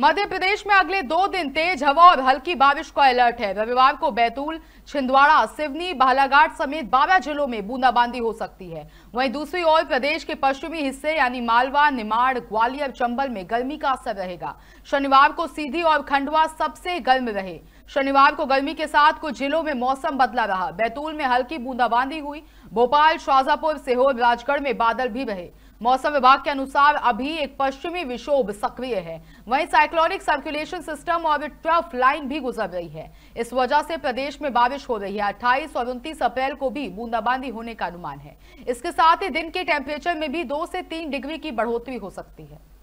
मध्य प्रदेश में अगले 2 दिन तेज हवा और हल्की बारिश का अलर्ट है। रविवार को बैतूल, छिंदवाड़ा, सिवनी, बालाघाट समेत 12 जिलों में बूंदाबांदी हो सकती है। वहीं दूसरी ओर प्रदेश के पश्चिमी हिस्से यानी मालवा, निमाड़, ग्वालियर, चंबल में गर्मी का असर रहेगा। शनिवार को सीधी और खंडवा सबसे गर्म रहे। शनिवार को गर्मी के साथ कुछ जिलों में मौसम बदला रहा। बैतूल में हल्की बूंदाबांदी हुई। भोपाल, शाजापुर, सीहोर, राजगढ़ में बादल भी रहे। मौसम विभाग के अनुसार अभी एक पश्चिमी विक्षोभ सक्रिय है। वहीं साइक्लोनिक सर्कुलेशन सिस्टम और ट्रफ लाइन भी गुजर रही है। इस वजह से प्रदेश में बारिश हो रही है। 28 और 29 अप्रैल को भी बूंदाबांदी होने का अनुमान है। इसके साथ ही दिन के टेम्परेचर में भी 2 से 3 डिग्री की बढ़ोतरी हो सकती है।